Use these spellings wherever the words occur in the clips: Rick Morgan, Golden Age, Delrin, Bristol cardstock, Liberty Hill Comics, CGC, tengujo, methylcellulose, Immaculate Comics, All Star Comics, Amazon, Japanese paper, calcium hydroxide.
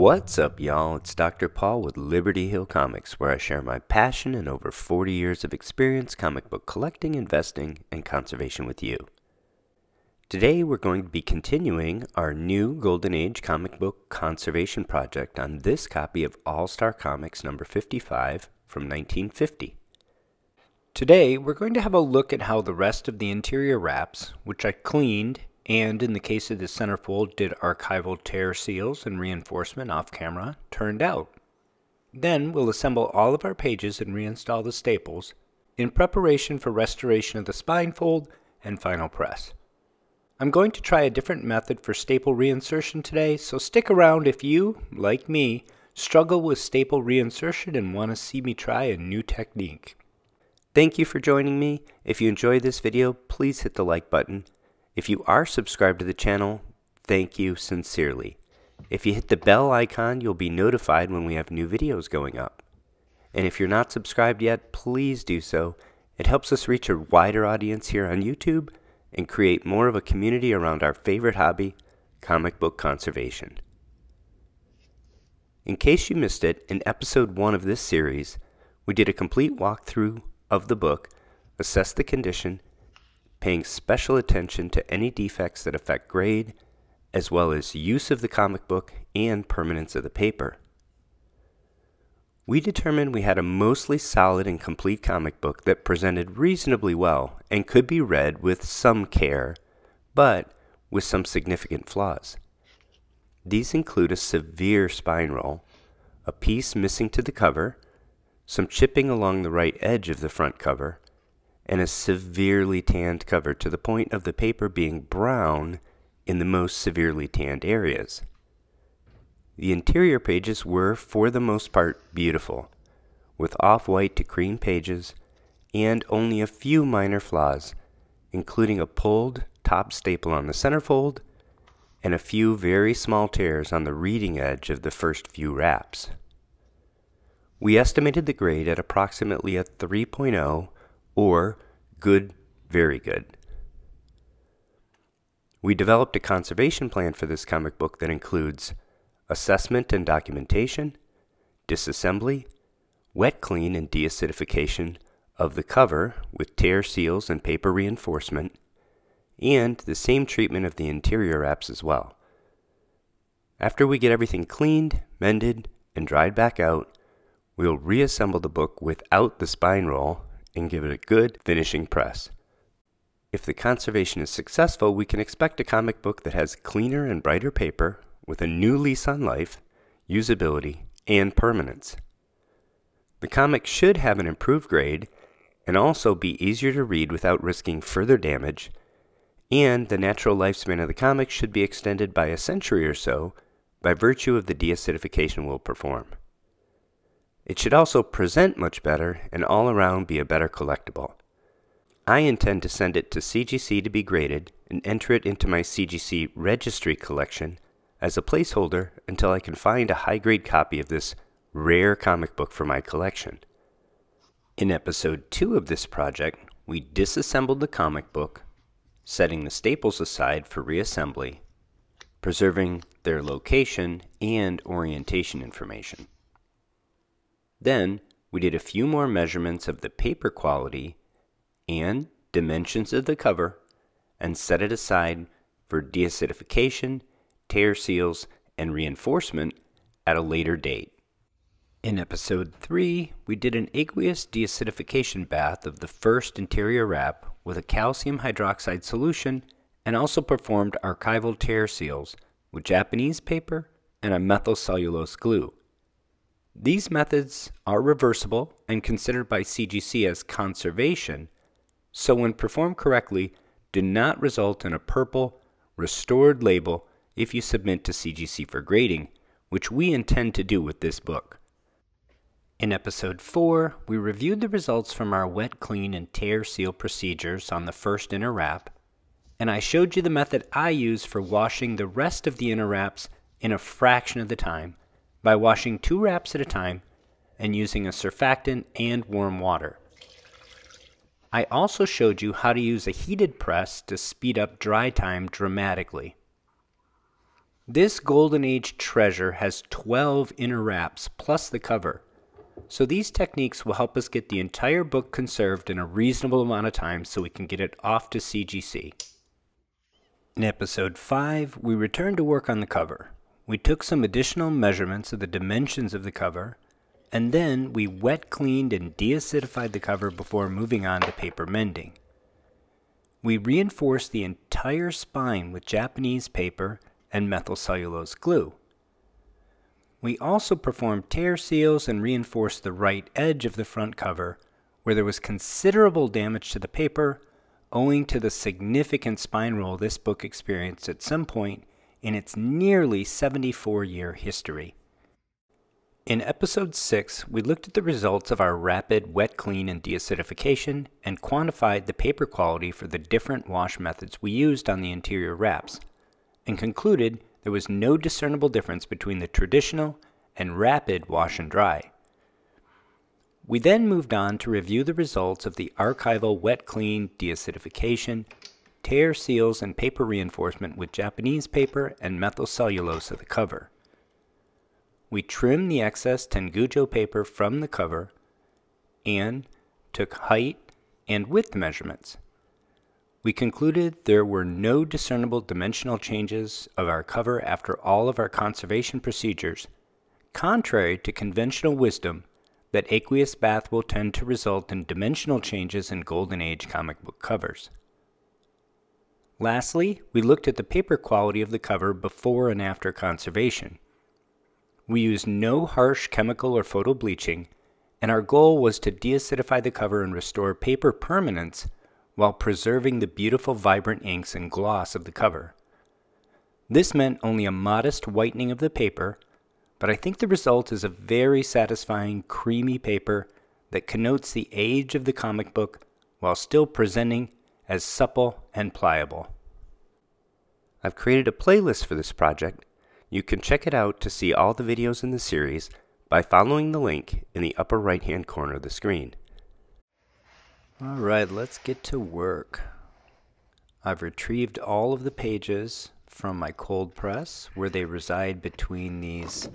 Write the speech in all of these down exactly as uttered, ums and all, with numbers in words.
What's up, y'all? It's Doctor Paul with Liberty Hill Comics, where I share my passion and over forty years of experience comic book collecting, investing, and conservation with you. Today, we're going to be continuing our new Golden Age comic book conservation project on this copy of All Star Comics number fifty-five from nineteen fifty. Today, we're going to have a look at how the rest of the interior wraps, which I cleaned, and in the case of the centerfold, did archival tear seals and reinforcement off camera, turned out. Then we'll assemble all of our pages and reinstall the staples in preparation for restoration of the spine fold and final press. I'm going to try a different method for staple reinsertion today, so stick around if you, like me, struggle with staple reinsertion and want to see me try a new technique. Thank you for joining me. If you enjoyed this video, please hit the like button. If you are subscribed to the channel, thank you sincerely. If you hit the bell icon, you'll be notified when we have new videos going up. And if you're not subscribed yet, please do so. It helps us reach a wider audience here on YouTube and create more of a community around our favorite hobby, comic book conservation. In case you missed it, in episode one of this series, we did a complete walkthrough of the book, assessed the condition, paying special attention to any defects that affect grade, as well as use of the comic book and permanence of the paper. We determined we had a mostly solid and complete comic book that presented reasonably well and could be read with some care, but with some significant flaws. These include a severe spine roll, a piece missing to the cover, some chipping along the right edge of the front cover, and a severely tanned cover to the point of the paper being brown in the most severely tanned areas. The interior pages were, for the most part, beautiful, with off-white to cream pages and only a few minor flaws, including a pulled top staple on the centerfold and a few very small tears on the reading edge of the first few wraps. We estimated the grade at approximately a three point oh or good, very good. We developed a conservation plan for this comic book that includes assessment and documentation, disassembly, wet clean and deacidification of the cover with tear seals and paper reinforcement, and the same treatment of the interior wraps as well. After we get everything cleaned, mended, and dried back out, we'll reassemble the book without the spine roll and give it a good finishing press. If the conservation is successful, we can expect a comic book that has cleaner and brighter paper with a new lease on life, usability, and permanence. The comic should have an improved grade and also be easier to read without risking further damage, and the natural lifespan of the comic should be extended by a century or so by virtue of the deacidification we'll perform. It should also present much better and all around be a better collectible. I intend to send it to C G C to be graded and enter it into my C G C registry collection as a placeholder until I can find a high-grade copy of this rare comic book for my collection. In episode two of this project, we disassembled the comic book, setting the staples aside for reassembly, preserving their location and orientation information. Then, we did a few more measurements of the paper quality and dimensions of the cover and set it aside for deacidification, tear seals, and reinforcement at a later date. In episode three, we did an aqueous deacidification bath of the first interior wrap with a calcium hydroxide solution and also performed archival tear seals with Japanese paper and a methylcellulose glue. These methods are reversible and considered by C G C as conservation, so when performed correctly, do not result in a purple, restored label if you submit to C G C for grading, which we intend to do with this book. In episode four, we reviewed the results from our wet clean and tear seal procedures on the first inner wrap, and I showed you the method I use for washing the rest of the inner wraps in a fraction of the time, by washing two wraps at a time and using a surfactant and warm water. I also showed you how to use a heated press to speed up dry time dramatically. This Golden Age treasure has twelve inner wraps plus the cover. So these techniques will help us get the entire book conserved in a reasonable amount of time so we can get it off to C G C. In episode five, we returned to work on the cover. We took some additional measurements of the dimensions of the cover, and then we wet cleaned and deacidified the cover before moving on to paper mending. We reinforced the entire spine with Japanese paper and methylcellulose glue. We also performed tear seals and reinforced the right edge of the front cover, where there was considerable damage to the paper owing to the significant spine roll this book experienced at some point in its nearly seventy-four year history. In episode six, we looked at the results of our rapid wet clean and deacidification and quantified the paper quality for the different wash methods we used on the interior wraps, and concluded there was no discernible difference between the traditional and rapid wash and dry. We then moved on to review the results of the archival wet clean, deacidification, tear seals, and paper reinforcement with Japanese paper and methylcellulose of the cover. We trimmed the excess tengujo paper from the cover and took height and width measurements. We concluded there were no discernible dimensional changes of our cover after all of our conservation procedures, contrary to conventional wisdom that aqueous bath will tend to result in dimensional changes in Golden Age comic book covers. Lastly, we looked at the paper quality of the cover before and after conservation. We used no harsh chemical or photo bleaching, and our goal was to deacidify the cover and restore paper permanence while preserving the beautiful vibrant inks and gloss of the cover. This meant only a modest whitening of the paper, but I think the result is a very satisfying creamy paper that connotes the age of the comic book while still presenting as supple and pliable. I've created a playlist for this project. You can check it out to see all the videos in the series by following the link in the upper right hand corner of the screen. All right, let's get to work. I've retrieved all of the pages from my cold press, where they reside between these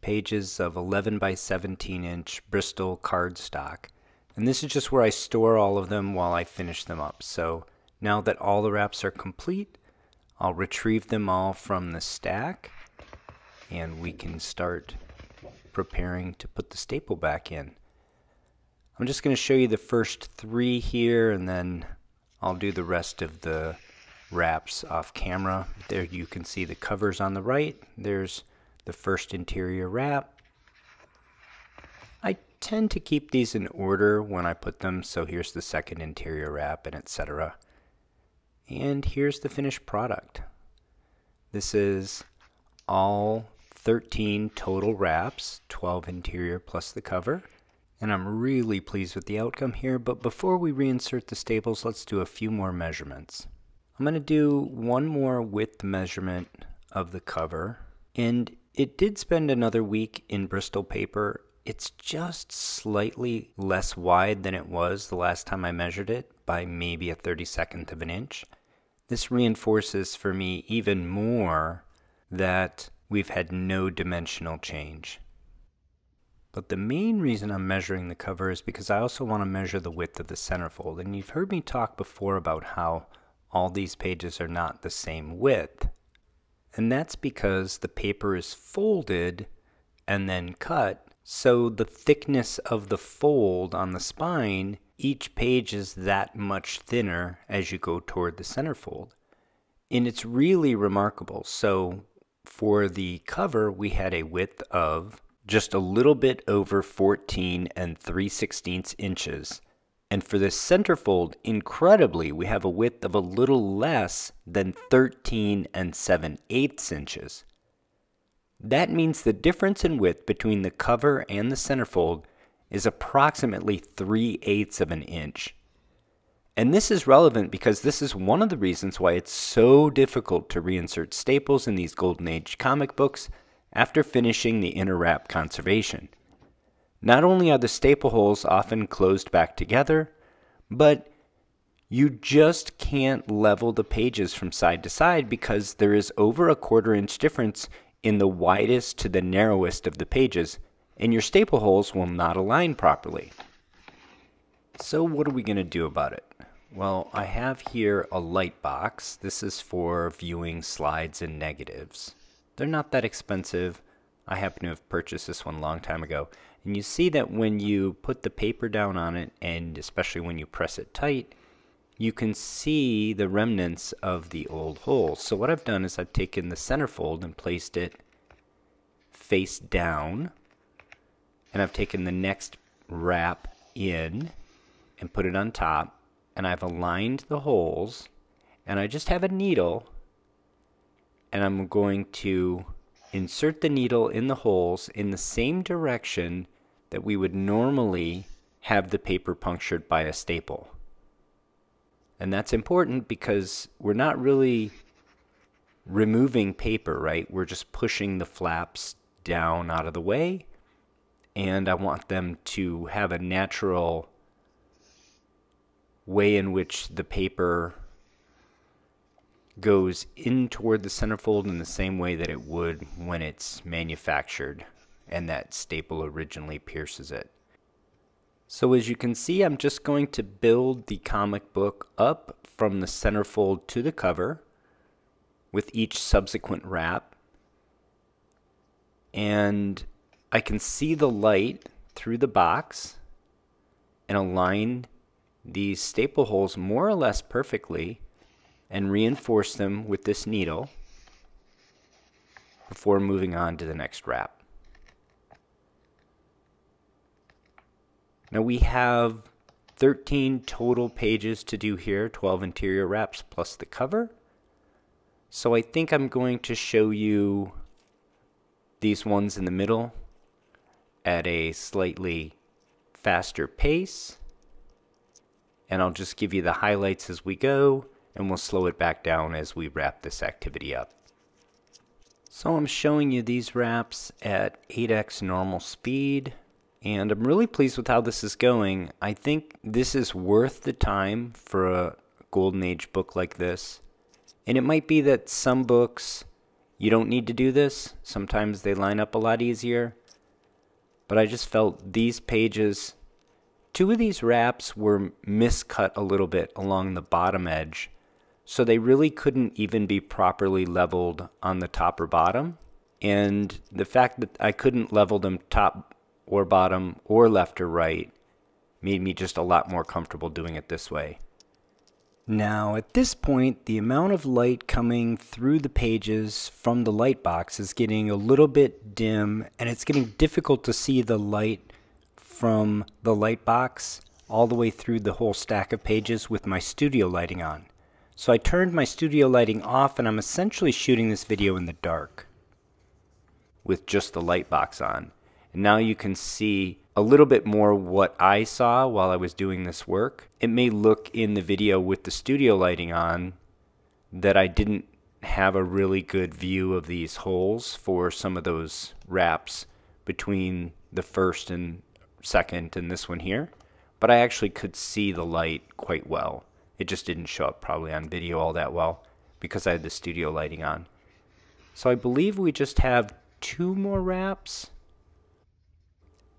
pages of eleven by seventeen inch Bristol cardstock. And this is just where I store all of them while I finish them up. So now that all the wraps are complete, I'll retrieve them all from the stack and we can start preparing to put the staple back in. I'm just going to show you the first three here, and then I'll do the rest of the wraps off camera. There you can see the covers on the right. There's the first interior wrap. I tend to keep these in order when I put them, so here's the second interior wrap, and et cetera. And here's the finished product. This is all thirteen total wraps, twelve interior plus the cover. And I'm really pleased with the outcome here, but before we reinsert the staples, let's do a few more measurements. I'm going to do one more width measurement of the cover, and it did spend another week in Bristol paper. It's just slightly less wide than it was the last time I measured it, by maybe a thirty-second of an inch. This reinforces for me even more that we've had no dimensional change. But the main reason I'm measuring the cover is because I also want to measure the width of the centerfold. And you've heard me talk before about how all these pages are not the same width. And that's because the paper is folded and then cut. So the thickness of the fold on the spine, each page is that much thinner as you go toward the centerfold. And it's really remarkable. So for the cover, we had a width of just a little bit over fourteen and three sixteenths inches. And for this centerfold, incredibly, we have a width of a little less than thirteen and seven eighths inches. That means the difference in width between the cover and the centerfold is approximately three eighths of an inch. And this is relevant because this is one of the reasons why it's so difficult to reinsert staples in these Golden Age comic books after finishing the inner wrap conservation. Not only are the staple holes often closed back together, but you just can't level the pages from side to side because there is over a quarter inch difference in the widest to the narrowest of the pages, and your staple holes will not align properly. So what are we going to do about it? Well, I have here a light box. This is for viewing slides and negatives. They're not that expensive. I happen to have purchased this one a long time ago. And you see that when you put the paper down on it, and especially when you press it tight, you can see the remnants of the old holes. So what I've done is I've taken the centerfold and placed it face down, and I've taken the next wrap in and put it on top, and I've aligned the holes, and I just have a needle, and I'm going to insert the needle in the holes in the same direction that we would normally have the paper punctured by a staple. And that's important because we're not really removing paper, right? We're just pushing the flaps down out of the way, and I want them to have a natural way in which the paper goes in toward the centerfold in the same way that it would when it's manufactured and that staple originally pierces it. So as you can see, I'm just going to build the comic book up from the centerfold to the cover with each subsequent wrap, and I can see the light through the box and align these staple holes more or less perfectly and reinforce them with this needle before moving on to the next wrap. Now we have thirteen total pages to do here, twelve interior wraps plus the cover. So I think I'm going to show you these ones in the middle at a slightly faster pace, and I'll just give you the highlights as we go, and we'll slow it back down as we wrap this activity up. So I'm showing you these wraps at eight x normal speed, and I'm really pleased with how this is going. I think this is worth the time for a Golden Age book like this. And it might be that some books you don't need to do this. Sometimes they line up a lot easier. But I just felt these pages, two of these wraps were miscut a little bit along the bottom edge, so they really couldn't even be properly leveled on the top or bottom. And the fact that I couldn't level them top or bottom or left or right made me just a lot more comfortable doing it this way. Now at this point, the amount of light coming through the pages from the light box is getting a little bit dim, and it's getting difficult to see the light from the light box all the way through the whole stack of pages with my studio lighting on. So I turned my studio lighting off, and I'm essentially shooting this video in the dark with just the light box on. Now you can see a little bit more what I saw while I was doing this work. It may look in the video with the studio lighting on that I didn't have a really good view of these holes for some of those wraps between the first and second and this one here, but I actually could see the light quite well. It just didn't show up probably on video all that well because I had the studio lighting on. So I believe we just have two more wraps,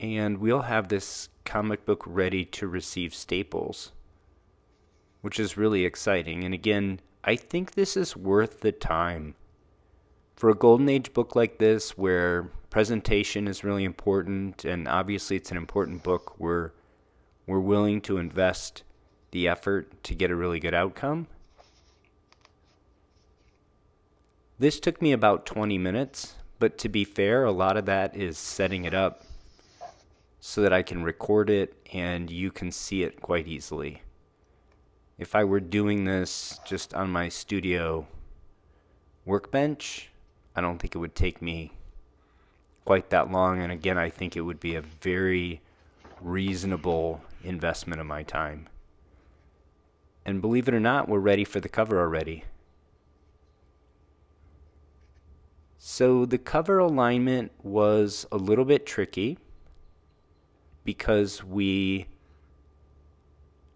and we'll have this comic book ready to receive staples, which is really exciting. And again, I think this is worth the time. For a Golden Age book like this, where presentation is really important, and obviously it's an important book, we're, we're willing to invest the effort to get a really good outcome. This took me about twenty minutes, but to be fair, a lot of that is setting it up so that I can record it and you can see it quite easily. If I were doing this just on my studio workbench, I don't think it would take me quite that long, and again, I think it would be a very reasonable investment of my time. And believe it or not, we're ready for the cover already. So the cover alignment was a little bit tricky, because we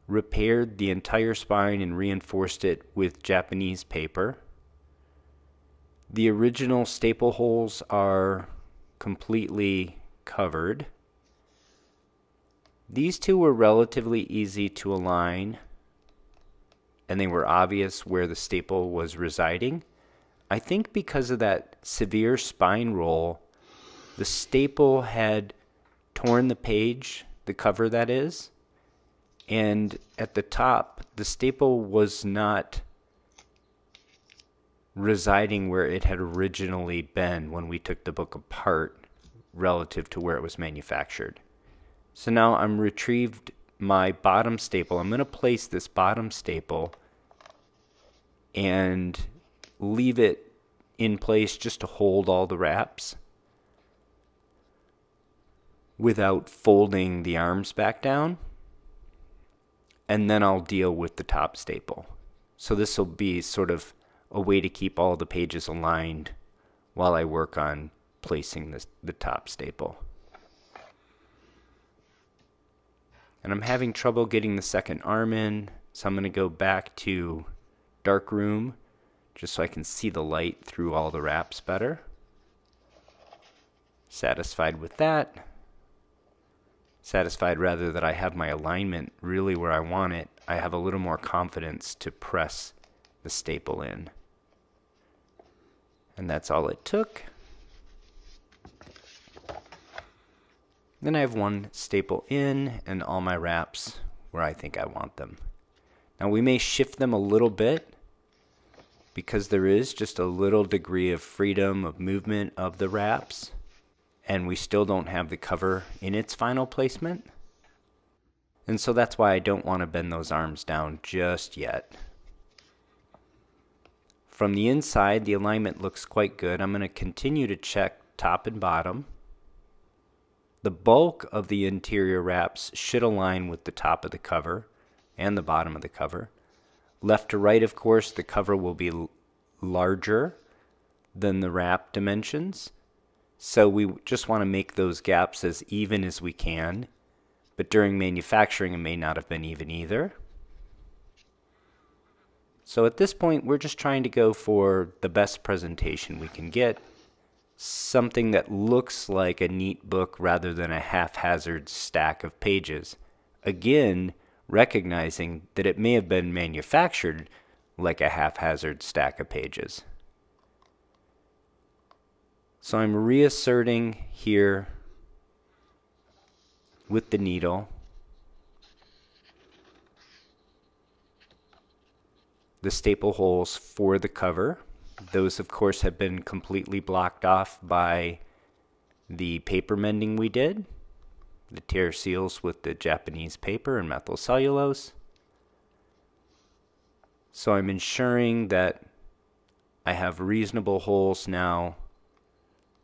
repaired the entire spine and reinforced it with Japanese paper. The original staple holes are completely covered. These two were relatively easy to align, and they were obvious where the staple was residing. I think because of that severe spine roll, the staple had torn the page, the cover that is, and at the top, the staple was not residing where it had originally been when we took the book apart relative to where it was manufactured. So now I'm retrieved my bottom staple. I'm going to place this bottom staple and leave it in place just to hold all the wraps without folding the arms back down. And then I'll deal with the top staple. So this will be sort of a way to keep all the pages aligned while I work on placing this, the top staple. And I'm having trouble getting the second arm in, so I'm going to go back to dark room just so I can see the light through all the wraps better. Satisfied with that. Satisfied rather that I have my alignment really where I want it. I have a little more confidence to press the staple in. And that's all it took. Then I have one staple in and all my wraps where I think I want them. Now we may shift them a little bit because there is just a little degree of freedom of movement of the wraps, and we still don't have the cover in its final placement. And so that's why I don't want to bend those arms down just yet. From the inside, the alignment looks quite good. I'm going to continue to check top and bottom. The bulk of the interior wraps should align with the top of the cover and the bottom of the cover. Left to right, of course, the cover will be larger than the wrap dimensions. So we just want to make those gaps as even as we can. But during manufacturing, it may not have been even either. So at this point, we're just trying to go for the best presentation we can get. Something that looks like a neat book rather than a haphazard stack of pages. Again, recognizing that it may have been manufactured like a haphazard stack of pages. So I'm reasserting here with the needle the staple holes for the cover. Those, of course, have been completely blocked off by the paper mending we did, the tear seals with the Japanese paper and methylcellulose. So I'm ensuring that I have reasonable holes now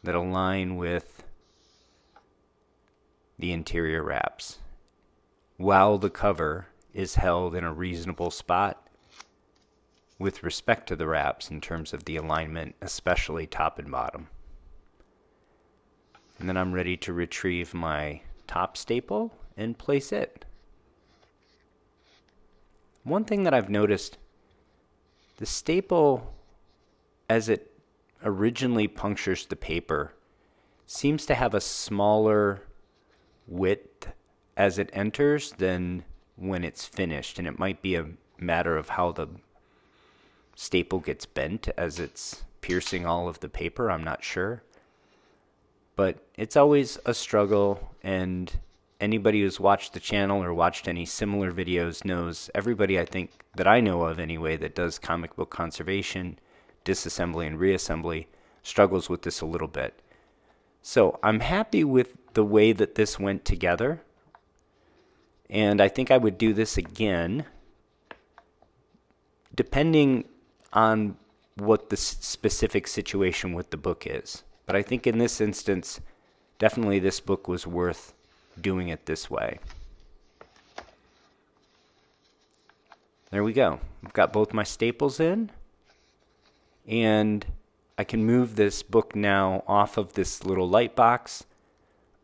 that align with the interior wraps, while the cover is held in a reasonable spot with respect to the wraps in terms of the alignment, especially top and bottom. And then I'm ready to retrieve my top staple and place it. One thing that I've noticed, the staple as it originally punctures the paper seems to have a smaller width as it enters than when it's finished, and it might be a matter of how the staple gets bent as it's piercing all of the paper, I'm not sure. But it's always a struggle, and anybody who's watched the channel or watched any similar videos knows, everybody I think that I know of anyway that does comic book conservation, disassembly and reassembly, struggles with this a little bit. So I'm happy with the way that this went together, and I think I would do this again depending on what the specific situation with the book is. But I think in this instance, definitely this book was worth doing it this way. There we go. I've got both my staples in, and I can move this book now off of this little light box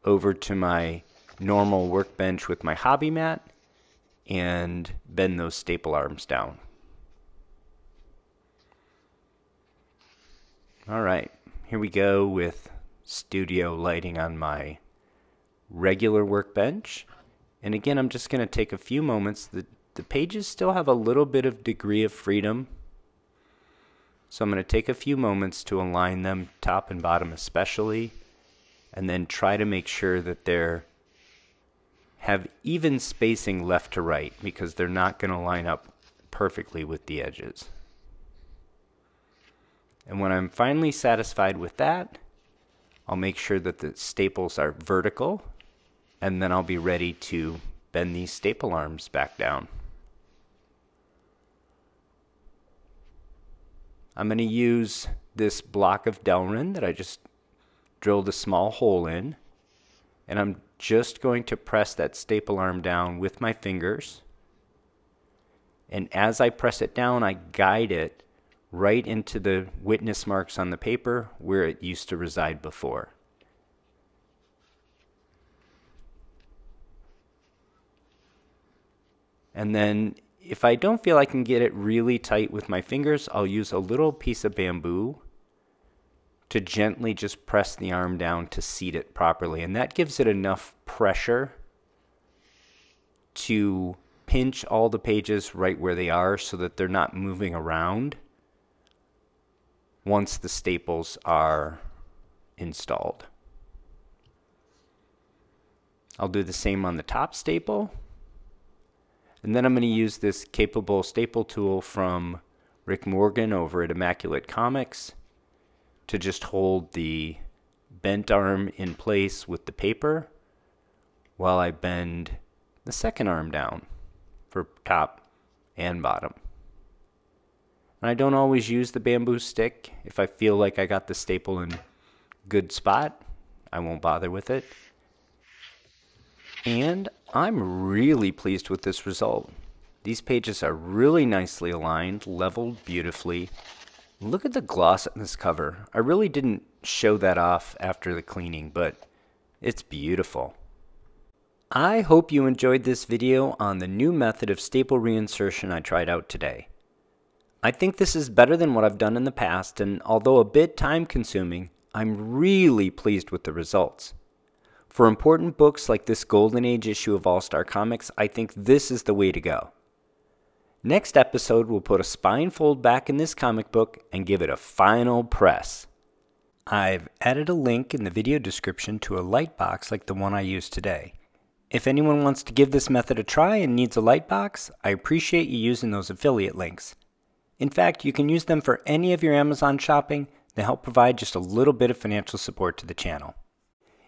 over to my normal workbench with my hobby mat, and bend those staple arms down. All right, here we go with studio lighting on my regular workbench. And again, I'm just gonna take a few moments. The, the pages still have a little bit of degree of freedom. So I'm gonna take a few moments to align them, top and bottom especially, and then try to make sure that they're have even spacing left to right, because they're not gonna line up perfectly with the edges. And when I'm finally satisfied with that, I'll make sure that the staples are vertical, and then I'll be ready to bend these staple arms back down. I'm going to use this block of Delrin that I just drilled a small hole in, and I'm just going to press that staple arm down with my fingers. And as I press it down, I guide it right into the witness marks on the paper where it used to reside before. And then if I don't feel I can get it really tight with my fingers, I'll use a little piece of bamboo to gently just press the arm down to seat it properly. And that gives it enough pressure to pinch all the pages right where they are so that they're not moving around once the staples are installed. I'll do the same on the top staple. And then I'm going to use this capable staple tool from Rick Morgan over at Immaculate Comics to just hold the bent arm in place with the paper while I bend the second arm down for top and bottom. And I don't always use the bamboo stick. If I feel like I got the staple in good spot, I won't bother with it. And I'm really pleased with this result. These pages are really nicely aligned, leveled beautifully. Look at the gloss on this cover. I really didn't show that off after the cleaning, but it's beautiful. I hope you enjoyed this video on the new method of staple reinsertion I tried out today. I think this is better than what I've done in the past, and although a bit time-consuming, I'm really pleased with the results. For important books like this Golden Age issue of All Star Comics, I think this is the way to go. Next episode, we'll put a spine fold back in this comic book and give it a final press. I've added a link in the video description to a light box like the one I used today. If anyone wants to give this method a try and needs a light box, I appreciate you using those affiliate links. In fact, you can use them for any of your Amazon shopping to help provide just a little bit of financial support to the channel.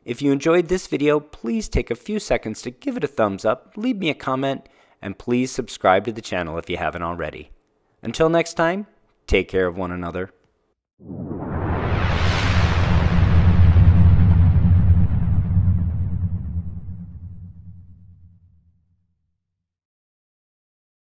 If you enjoyed this video, please take a few seconds to give it a thumbs up, leave me a comment, and please subscribe to the channel if you haven't already. Until next time, take care of one another.